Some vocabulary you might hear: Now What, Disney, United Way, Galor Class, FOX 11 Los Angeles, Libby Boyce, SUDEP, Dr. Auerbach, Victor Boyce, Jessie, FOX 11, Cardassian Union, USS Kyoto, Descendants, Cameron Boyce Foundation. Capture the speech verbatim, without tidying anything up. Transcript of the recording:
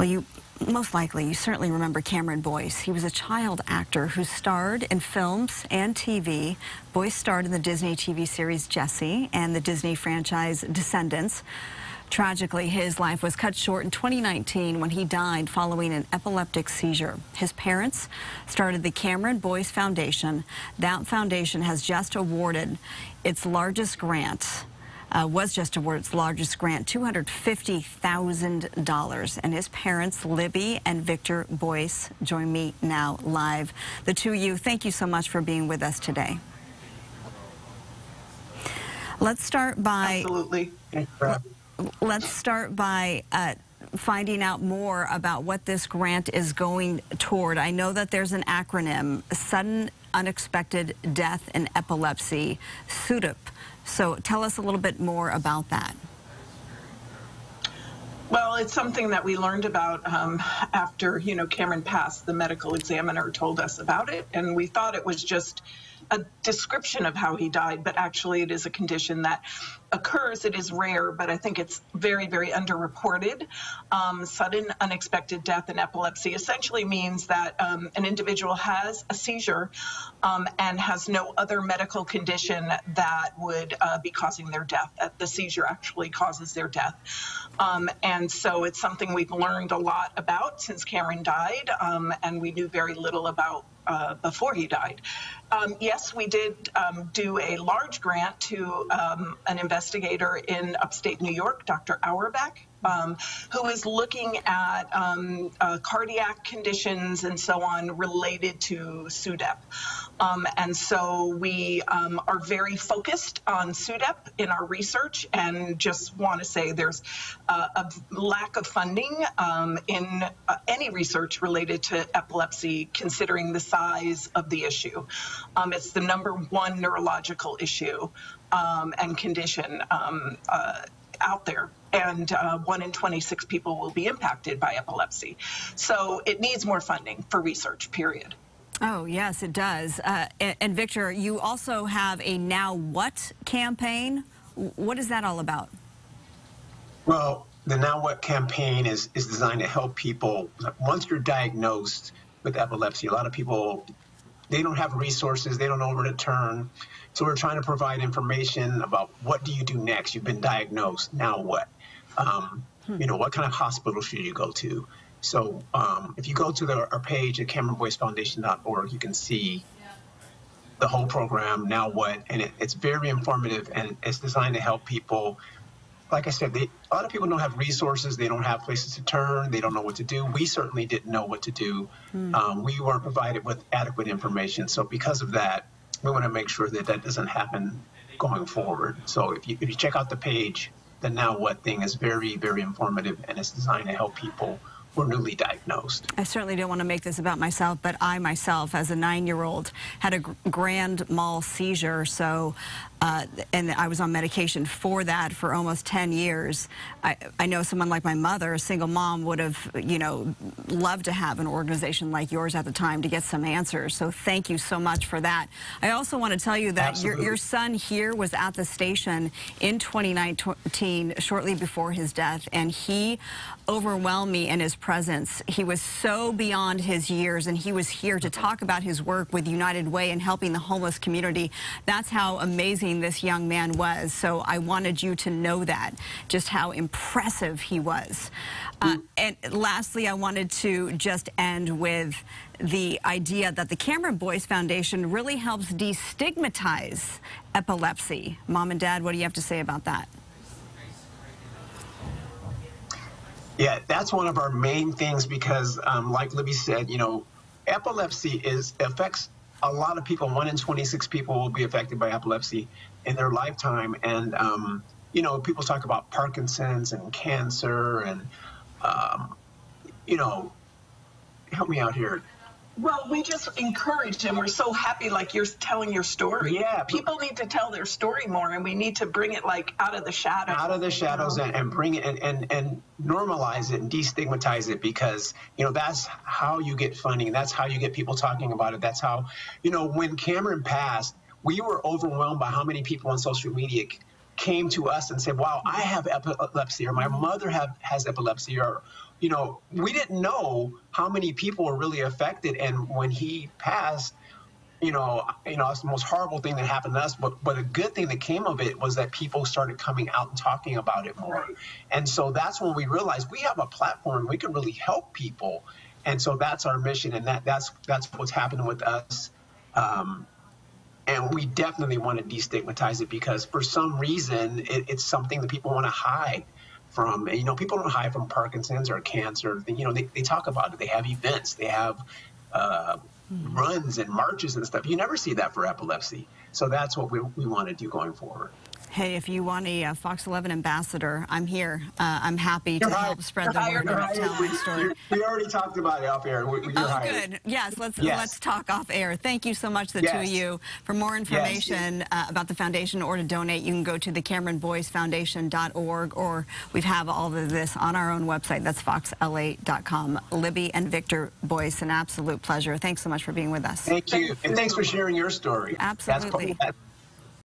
Well, you most likely, you certainly remember Cameron Boyce. He was a child actor who starred in films and T V. Boyce starred in the Disney T V series Jessie and the Disney franchise Descendants. Tragically, his life was cut short in twenty nineteen when he died following an epileptic seizure. His parents started the Cameron Boyce Foundation. That foundation has just awarded its largest grant, uh, was just awarded its largest grant, two hundred fifty thousand dollars. And his parents, Libby and Victor Boyce, join me now live. The two of you, thank you so much for being with us today. Let's start by... Absolutely. Thanks for having me. Let's start by uh, finding out more about what this grant is going toward. I know that there's an acronym, Sudden Unexpected Death in Epilepsy, SUDEP. So tell us a little bit more about that. Well, it's something that we learned about um, after, you know, Cameron passed. The medical examiner told us about it, and we thought it was just a description of how he died, but actually it is a condition that occurs. It is rare, but I think it's very, very underreported. Um, sudden unexpected death in epilepsy essentially means that um, an individual has a seizure um, and has no other medical condition that would uh, be causing their death, that the seizure actually causes their death. Um, and And so it's something we've learned a lot about since Cameron died, um, and we knew very little about uh, before he died. Um, yes, we did um, do a large grant to um, an investigator in upstate New York, Doctor Auerbach, um, who is looking at um, uh, cardiac conditions and so on related to SUDEP. Um, and so we um, are very focused on SUDEP in our research, and just want to say there's uh, a lack of funding um, in uh, any research related to epilepsy, considering the size of the issue. Um, it's the number one neurological issue um, and condition um, uh, out there. And uh, one in twenty-six people will be impacted by epilepsy. So it needs more funding for research, period. Oh, yes, it does. Uh, and, and Victor, you also have a Now What campaign. What is that all about? Well, the Now What campaign is, is designed to help people. Once you're diagnosed with epilepsy, a lot of people, they don't have resources, they don't know where to turn. So we're trying to provide information about what do you do next? You've been diagnosed, now what? Um, hmm. You know, what kind of hospital should you go to? So um, if you go to the, our page at Cameron Boyce Foundation dot org, you can see the whole program, Now What, and it, it's very informative, and it's designed to help people. Like I said, they, a lot of people don't have resources. They don't have places to turn. They don't know what to do. We certainly didn't know what to do. Mm. Um, we weren't provided with adequate information. So because of that, we want to make sure that that doesn't happen going forward. So if you, if you check out the page, the Now What thing is very, very informative, and it's designed to help people were newly diagnosed. I certainly don't want to make this about myself, but I myself, as a nine-year-old, had a grand mal seizure, so, uh, and I was on medication for that for almost ten years. I, I know someone like my mother, a single mom, would have, you know, loved to have an organization like yours at the time to get some answers, so thank you so much for that. I also want to tell you that your, your son here was at the station in twenty nineteen, shortly before his death, and he overwhelmed me in his presence. He was so beyond his years, and he was here to talk about his work with United Way and helping the homeless community. That's how amazing this young man was. So I wanted you to know that, just how impressive he was. Uh, and lastly, I wanted to just end with the idea that the Cameron Boyce Foundation really helps destigmatize epilepsy. Mom and Dad, what do you have to say about that? Yeah, that's one of our main things because, um, like Libby said, you know, epilepsy is affects a lot of people. one in twenty-six people will be affected by epilepsy in their lifetime. And, um, you know, people talk about Parkinson's and cancer and, um, you know, help me out here. Well, we just encouraged him. We're so happy, like you're telling your story. Yeah. People need to tell their story more, and we need to bring it, like, out of the shadows. Out of the shadows and, and bring it and, and, and normalize it and destigmatize it because, you know, that's how you get funding. That's how you get people talking about it. That's how, you know, when Cameron passed, we were overwhelmed by how many people on social media came to us and said, wow, I have epilepsy, or my mother have, has epilepsy, or you know, we didn't know how many people were really affected. And when he passed, you know, you know, it's the most horrible thing that happened to us. But but a good thing that came of it was that people started coming out and talking about it more. Right. And so that's when we realized we have a platform. We can really help people. And so that's our mission. And that that's that's what's happening with us. Um, and we definitely want to destigmatize it, because for some reason, it, it's something that people want to hide from. And, you know, people don't hide from Parkinson's or cancer. You know, they, they talk about it. They have events. They have uh runs and marches and stuff. You never see that for epilepsy. So that's what we, we want to do going forward. Hey, if you want a uh, Fox eleven ambassador, I'm here. Uh, I'm happy you're to hired. help spread you're the hired. word and tell my story. We already talked about it off air. You're oh, hired. good. Yes, let's yes. let's talk off air. Thank you so much, the yes. two of you. For more information yes. uh, about the foundation or to donate, you can go to the Cameron Boyce Foundation dot org, or we have all of this on our own website. That's fox L A dot com. Libby and Victor Boyce, an absolute pleasure. Thanks so much for being with us. Thank you, and thanks for sharing your story. Absolutely. That's